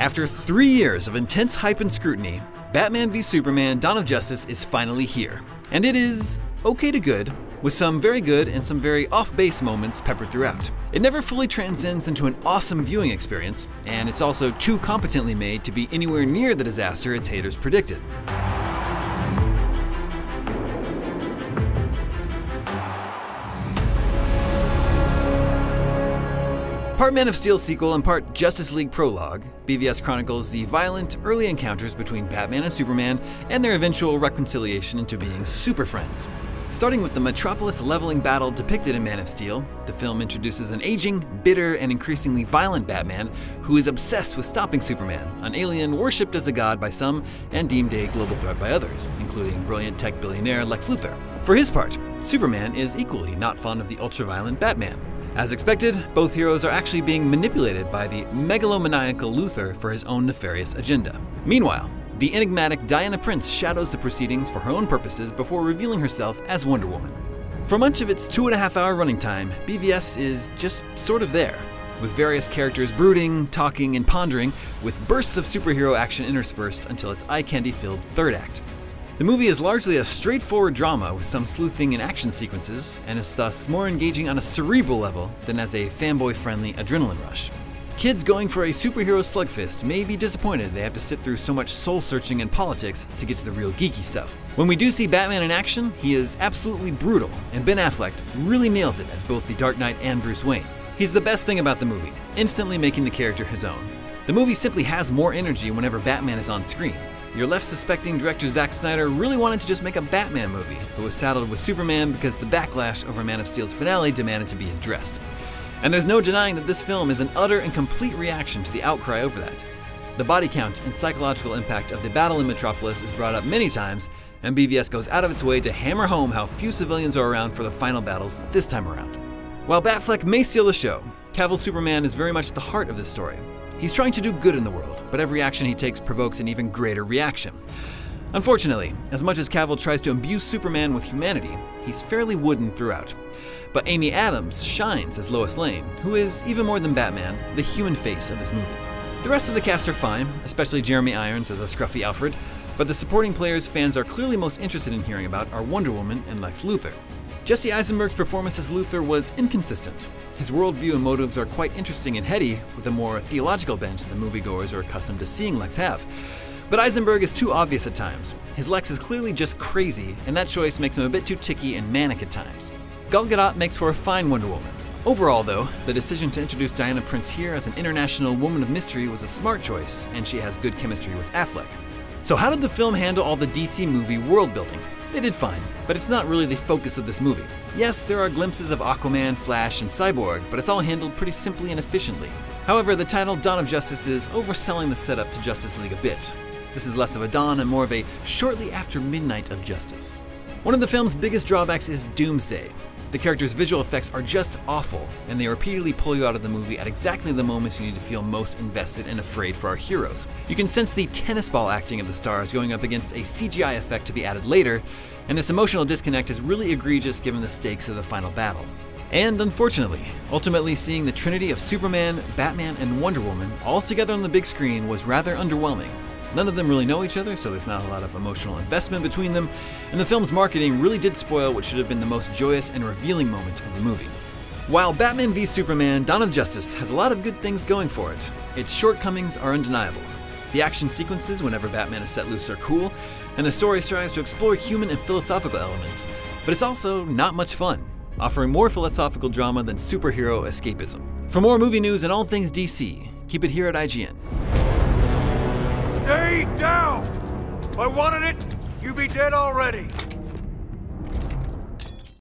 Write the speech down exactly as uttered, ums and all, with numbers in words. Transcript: After three years of intense hype and scrutiny, Batman v Superman: Dawn of Justice is finally here, and it is okay to good, with some very good and some very off-base moments peppered throughout. It never fully transcends into an awesome viewing experience, and it's also too competently made to be anywhere near the disaster its haters predicted. Part Man of Steel sequel and part Justice League prologue, B V S chronicles the violent early encounters between Batman and Superman and their eventual reconciliation into being super friends. Starting with the Metropolis leveling battle depicted in Man of Steel, the film introduces an aging, bitter, and increasingly violent Batman who is obsessed with stopping Superman, an alien worshipped as a god by some and deemed a global threat by others, including brilliant tech billionaire Lex Luthor. For his part, Superman is equally not fond of the ultra-violent Batman. As expected, both heroes are actually being manipulated by the megalomaniacal Luthor for his own nefarious agenda. Meanwhile, the enigmatic Diana Prince shadows the proceedings for her own purposes before revealing herself as Wonder Woman. For much of its two and a half hour running time, B V S is just sort of there, with various characters brooding, talking, and pondering, with bursts of superhero action interspersed until its eye-candy-filled third act. The movie is largely a straightforward drama with some sleuthing and action sequences, and is thus more engaging on a cerebral level than as a fanboy-friendly adrenaline rush. Kids going for a superhero slugfest may be disappointed they have to sit through so much soul-searching and politics to get to the real geeky stuff. When we do see Batman in action, he is absolutely brutal, and Ben Affleck really nails it as both the Dark Knight and Bruce Wayne. He's the best thing about the movie, instantly making the character his own. The movie simply has more energy whenever Batman is on screen. You're left suspecting director Zack Snyder really wanted to just make a Batman movie, but was saddled with Superman because the backlash over Man of Steel's finale demanded to be addressed. And there's no denying that this film is an utter and complete reaction to the outcry over that. The body count and psychological impact of the battle in Metropolis is brought up many times, and B V S goes out of its way to hammer home how few civilians are around for the final battles this time around. While Batfleck may steal the show, Cavill's Superman is very much the heart of this story. He's trying to do good in the world, but every action he takes provokes an even greater reaction. Unfortunately, as much as Cavill tries to imbue Superman with humanity, he's fairly wooden throughout. But Amy Adams shines as Lois Lane, who is, even more than Batman, the human face of this movie. The rest of the cast are fine, especially Jeremy Irons as a scruffy Alfred, but the supporting players fans are clearly most interested in hearing about are Wonder Woman and Lex Luthor. Jesse Eisenberg's performance as Luthor was inconsistent. His worldview and motives are quite interesting and heady, with a more theological bent than moviegoers are accustomed to seeing Lex have. But Eisenberg is too obvious at times. His Lex is clearly just crazy, and that choice makes him a bit too ticky and manic at times. Gal Gadot makes for a fine Wonder Woman. Overall though, the decision to introduce Diana Prince here as an international woman of mystery was a smart choice, and she has good chemistry with Affleck. So how did the film handle all the D C movie world building? They did fine, but it's not really the focus of this movie. Yes, there are glimpses of Aquaman, Flash, and Cyborg, but it's all handled pretty simply and efficiently. However, the title Dawn of Justice is overselling the setup to Justice League a bit. This is less of a dawn and more of a shortly after midnight of justice. One of the film's biggest drawbacks is Doomsday. The character's visual effects are just awful, and they repeatedly pull you out of the movie at exactly the moments you need to feel most invested and afraid for our heroes. You can sense the tennis ball acting of the stars going up against a C G I effect to be added later, and this emotional disconnect is really egregious given the stakes of the final battle. And unfortunately, ultimately seeing the trinity of Superman, Batman, and Wonder Woman all together on the big screen was rather underwhelming. None of them really know each other, so there's not a lot of emotional investment between them, and the film's marketing really did spoil what should have been the most joyous and revealing moment of the movie. While Batman v Superman: Dawn of Justice has a lot of good things going for it, its shortcomings are undeniable. The action sequences whenever Batman is set loose are cool, and the story strives to explore human and philosophical elements, but it's also not much fun, offering more philosophical drama than superhero escapism. For more movie news and all things D C, keep it here at I G N. Stay down! If I wanted it, you'd be dead already.